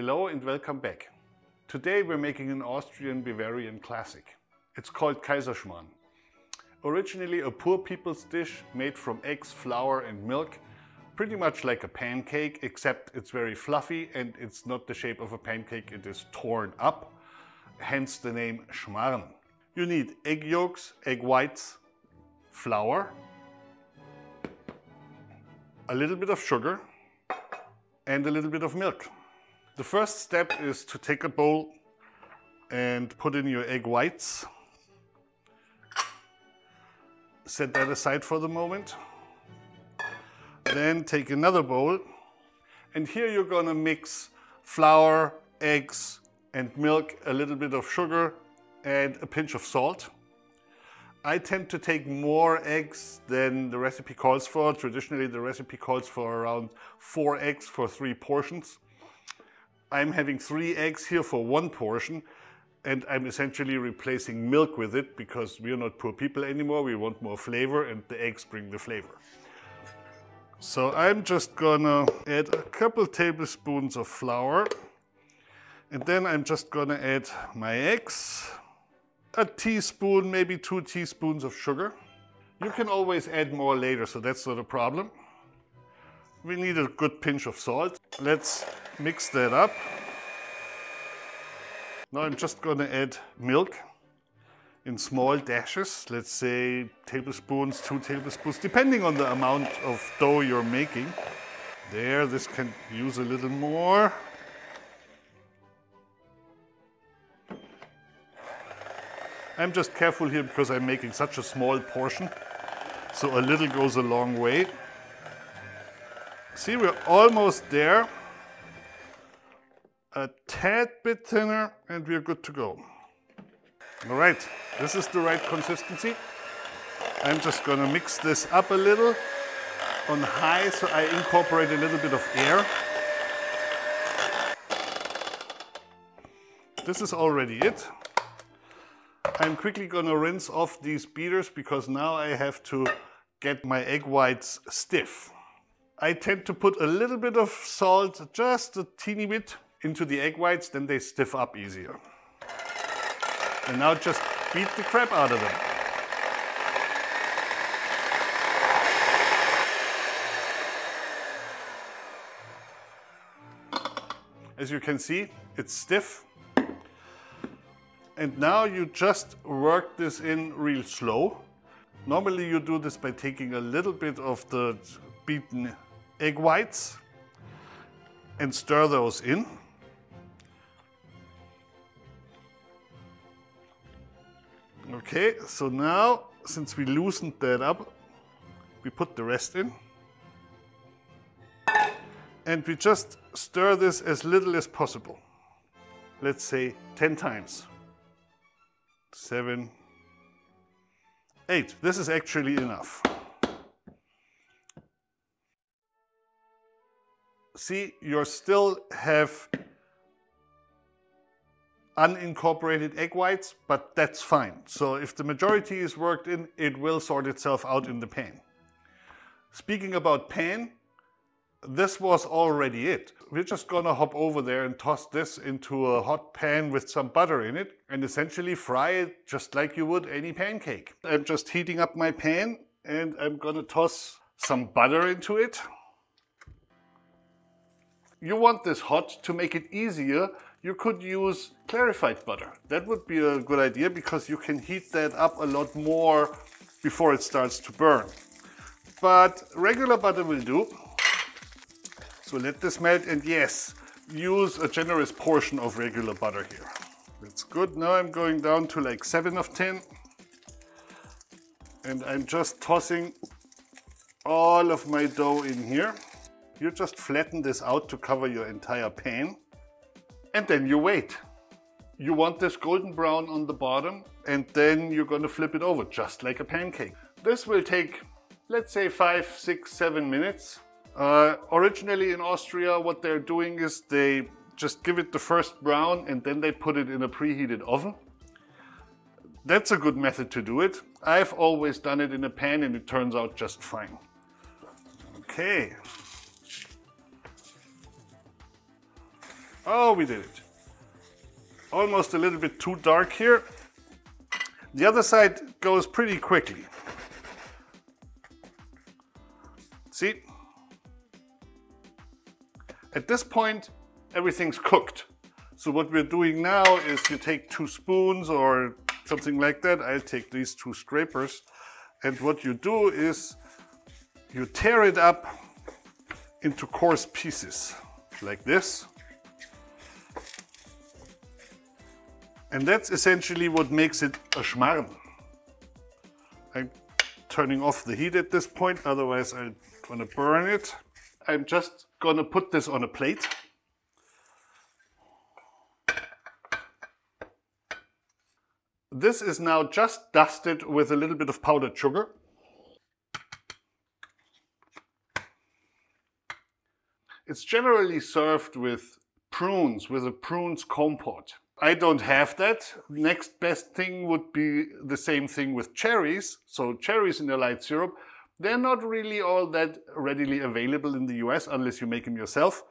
Hello and welcome back. Today we're making an Austrian-Bavarian classic. It's called Kaiserschmarrn. Originally a poor people's dish made from eggs, flour and milk, pretty much like a pancake, except it's very fluffy and it's not the shape of a pancake, it is torn up, hence the name Schmarrn. You need egg yolks, egg whites, flour, a little bit of sugar and a little bit of milk. The first step is to take a bowl and put in your egg whites. Set that aside for the moment. Then take another bowl, and here you're gonna mix flour, eggs and milk, a little bit of sugar and a pinch of salt. I tend to take more eggs than the recipe calls for. Traditionally the recipe calls for around 4 eggs for 3 portions. I'm having 3 eggs here for 1 portion, and I'm essentially replacing milk with it because we're not poor people anymore. We want more flavor and the eggs bring the flavor. So I'm just gonna add a couple tablespoons of flour, and then I'm just gonna add my eggs, a teaspoon, maybe 2 teaspoons of sugar. You can always add more later, so that's not a problem. We need a good pinch of salt. Let's mix that up. Now I'm just gonna add milk in small dashes, let's say tablespoons, 2 tablespoons, depending on the amount of dough you're making. There, this can use a little more. I'm just careful here because I'm making such a small portion, so a little goes a long way. See, we're almost there. A tad bit thinner and we're good to go. All right, this is the right consistency. I'm just gonna mix this up a little on high, so I incorporate a little bit of air. This is already it. I'm quickly gonna rinse off these beaters because now I have to get my egg whites stiff. I tend to put a little bit of salt, just a teeny bit, into the egg whites, then they stiff up easier. And now just beat the crap out of them. As you can see, it's stiff. And now you just work this in real slow. Normally you do this by taking a little bit of the beaten egg whites and stir those in. Okay, so now, since we loosened that up, we put the rest in. And we just stir this as little as possible. Let's say 10 times. 7, 8. This is actually enough. See, you still have unincorporated egg whites, but that's fine. So if the majority is worked in, it will sort itself out in the pan. Speaking about pan, this was already it. We're just gonna hop over there and toss this into a hot pan with some butter in it and essentially fry it just like you would any pancake. I'm just heating up my pan and I'm gonna toss some butter into it. You want this hot. To make it easier, you could use clarified butter. That would be a good idea because you can heat that up a lot more before it starts to burn. But regular butter will do. So let this melt, and yes, use a generous portion of regular butter here. That's good. Now I'm going down to like 7 of 10. And I'm just tossing all of my dough in here. You just flatten this out to cover your entire pan, and then you wait. You want this golden brown on the bottom, and then you're gonna flip it over, just like a pancake. This will take, let's say 5, 6, 7 minutes. Originally in Austria, what they're doing is they just give it the first brown, and then they put it in a preheated oven. That's a good method to do it. I've always done it in a pan, and it turns out just fine. Okay. Oh, we did it. Almost a little bit too dark here. The other side goes pretty quickly. See? At this point, everything's cooked. So what we're doing now is you take 2 spoons or something like that. I'll take these 2 scrapers. And what you do is you tear it up into coarse pieces like this. And that's essentially what makes it a schmarrn. I'm turning off the heat at this point, otherwise I'm gonna burn it. I'm just gonna put this on a plate. This is now just dusted with a little bit of powdered sugar. It's generally served with prunes, with a prunes compote. I don't have that. Next best thing would be the same thing with cherries. So cherries in a light syrup, they're not really all that readily available in the US unless you make them yourself.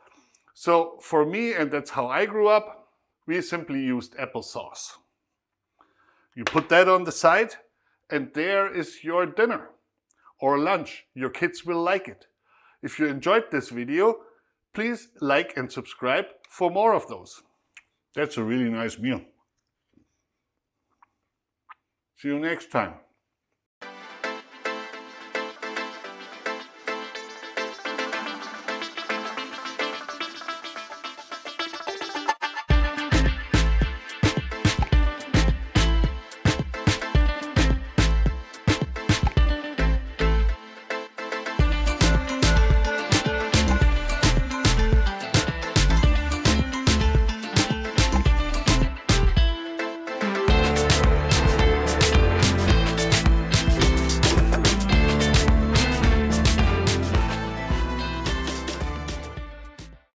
So for me, and that's how I grew up, we simply used applesauce. You put that on the side and there is your dinner or lunch. Your kids will like it. If you enjoyed this video, please like and subscribe for more of those. That's a really nice meal. See you next time.